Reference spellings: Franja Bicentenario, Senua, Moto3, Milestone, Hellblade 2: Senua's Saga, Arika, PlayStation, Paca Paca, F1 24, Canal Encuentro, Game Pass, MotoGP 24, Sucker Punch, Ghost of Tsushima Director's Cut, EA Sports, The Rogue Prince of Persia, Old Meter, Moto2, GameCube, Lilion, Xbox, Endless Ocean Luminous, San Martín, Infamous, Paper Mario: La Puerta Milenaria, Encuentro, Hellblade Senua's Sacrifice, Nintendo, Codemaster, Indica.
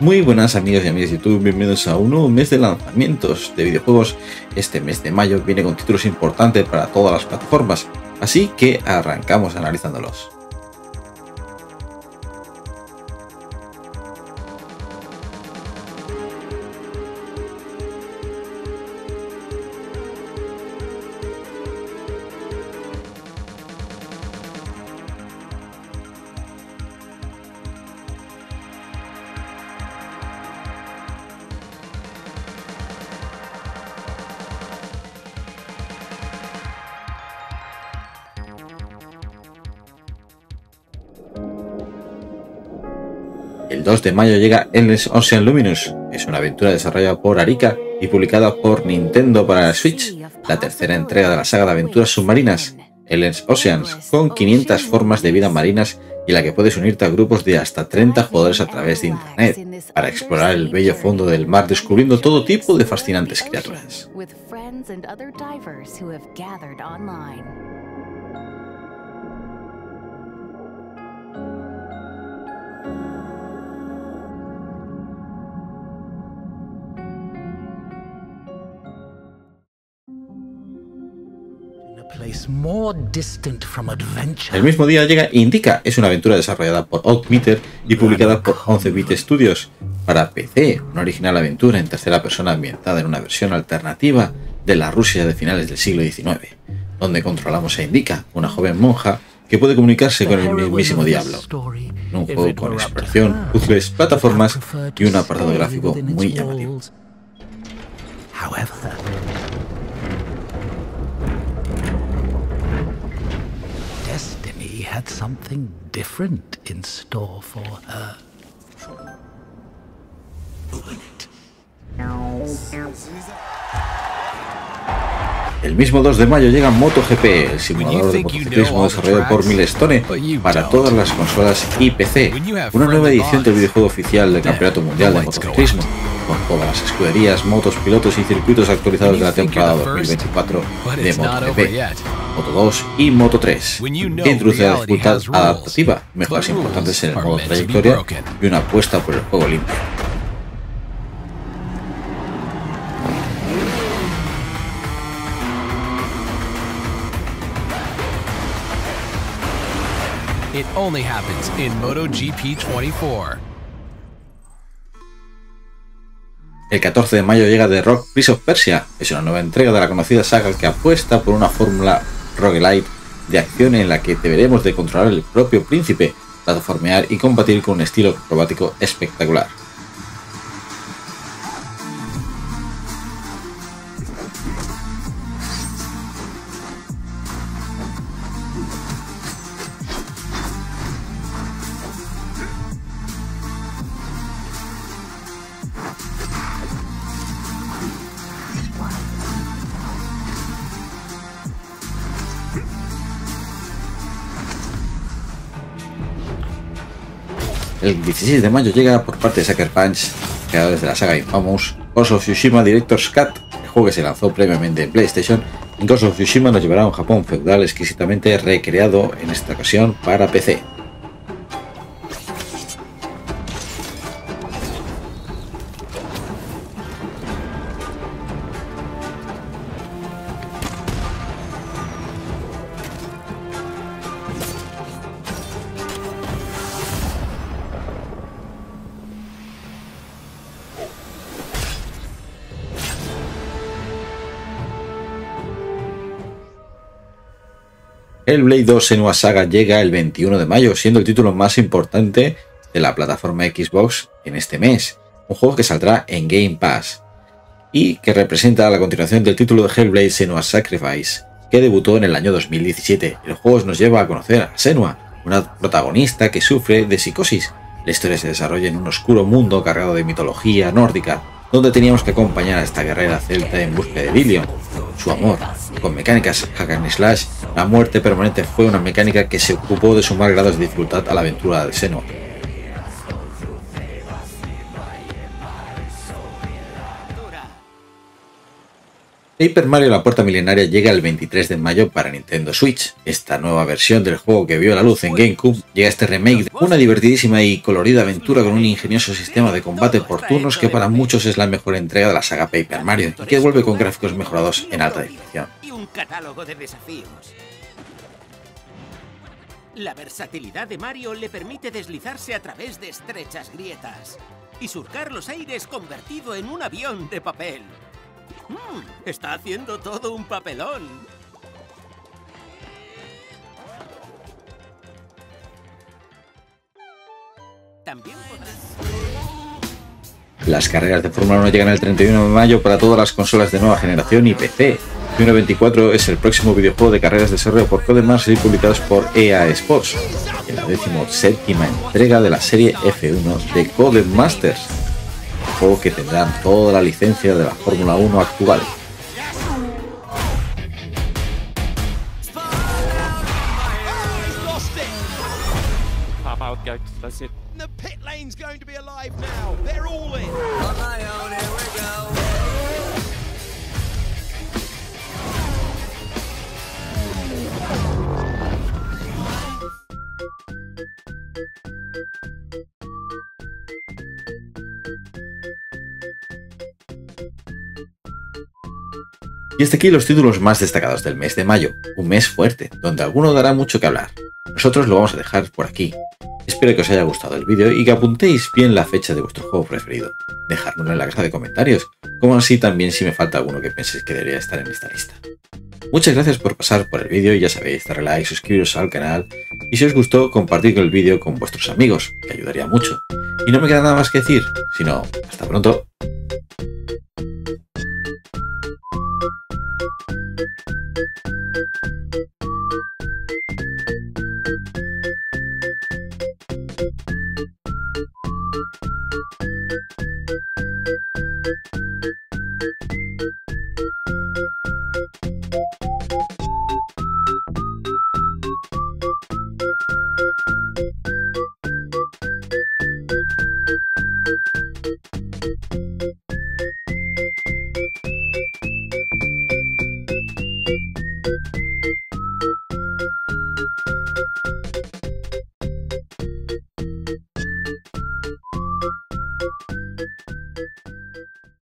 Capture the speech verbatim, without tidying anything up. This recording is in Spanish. Muy buenas amigos y amigas de YouTube, bienvenidos a un nuevo mes de lanzamientos de videojuegos. Este mes de mayo viene con títulos importantes para todas las plataformas, así que arrancamos analizándolos. El dos de mayo llega Endless Ocean Luminous, es una aventura desarrollada por Arika y publicada por Nintendo para la Switch, la tercera entrega de la saga de aventuras submarinas, Endless Oceans, con quinientas formas de vida marinas y en la que puedes unirte a grupos de hasta treinta jugadores a través de internet para explorar el bello fondo del mar descubriendo todo tipo de fascinantes criaturas. El mismo día llega Indica, es una aventura desarrollada por Old Meter y publicada por once bit Studios para P C, una original aventura en tercera persona ambientada en una versión alternativa de la Rusia de finales del siglo diecinueve, donde controlamos a Indica, una joven monja que puede comunicarse con el mismísimo diablo, en un juego con exploración, puzzles, plataformas y un apartado gráfico muy llamativo. Had something different in store for her. El mismo dos de mayo llega MotoGP, el simulador de motociclismo desarrollado por Milestone para todas las consolas y P C, una nueva edición del videojuego oficial del Campeonato Mundial de Motociclismo, con todas las escuderías, motos, pilotos y circuitos actualizados de la temporada dos mil veinticuatro de MotoGP, Moto dos y Moto tres, que introduce la dificultad adaptativa, mejoras importantes en el modo trayectoria y una apuesta por el juego limpio. It only happens in MotoGP veinticuatro. El catorce de mayo llega The Rogue Prince of Persia, es una nueva entrega de la conocida saga que apuesta por una fórmula roguelite de acción en la que deberemos de controlar el propio príncipe, plataformear y combatir con un estilo acrobático espectacular. El dieciséis de mayo llega por parte de Sucker Punch, creadores de la saga Infamous, Ghost of Tsushima Director's Cut, el juego que se lanzó previamente en PlayStation. Ghost of Tsushima nos llevará a un Japón feudal exquisitamente recreado en esta ocasión para P C. Hellblade dos Senua's Saga llega el veintiuno de mayo, siendo el título más importante de la plataforma Xbox en este mes, un juego que saldrá en Game Pass y que representa la continuación del título de Hellblade Senua's Sacrifice, que debutó en el año dos mil diecisiete. El juego nos lleva a conocer a Senua, una protagonista que sufre de psicosis. La historia se desarrolla en un oscuro mundo cargado de mitología nórdica, donde teníamos que acompañar a esta guerrera celta en busca de Lilion, su amor, con mecánicas hack and slash. La muerte permanente fue una mecánica que se ocupó de sumar grados de dificultad a la aventura de Senua. Paper Mario: La Puerta Milenaria llega el veintitrés de mayo para Nintendo Switch. Esta nueva versión del juego que vio la luz en GameCube llega este remake de una divertidísima y colorida aventura con un ingenioso sistema de combate por turnos que para muchos es la mejor entrega de la saga Paper Mario y que vuelve con gráficos mejorados en alta definición. Y un catálogo de desafíos. La versatilidad de Mario le permite deslizarse a través de estrechas grietas y surcar los aires convertido en un avión de papel. Mm, está haciendo todo un papelón. También podrás... Las carreras de Fórmula uno llegan el treinta y uno de mayo para todas las consolas de nueva generación y P C. F uno veinticuatro es el próximo videojuego de carreras desarrollado por Codemaster y publicados por E A Sports, en la decimoséptima entrega de la serie F uno de Codemaster, juego que tendrán toda la licencia de la Fórmula uno actual. Y hasta aquí los títulos más destacados del mes de mayo, un mes fuerte, donde alguno dará mucho que hablar. Nosotros lo vamos a dejar por aquí. Espero que os haya gustado el vídeo y que apuntéis bien la fecha de vuestro juego preferido. Dejármelo en la caja de comentarios, como así también si me falta alguno que penséis que debería estar en esta lista. Muchas gracias por pasar por el vídeo, ya sabéis, darle like, suscribiros al canal y si os gustó compartid el vídeo con vuestros amigos, que ayudaría mucho. Y no me queda nada más que decir, sino hasta pronto. Thank you.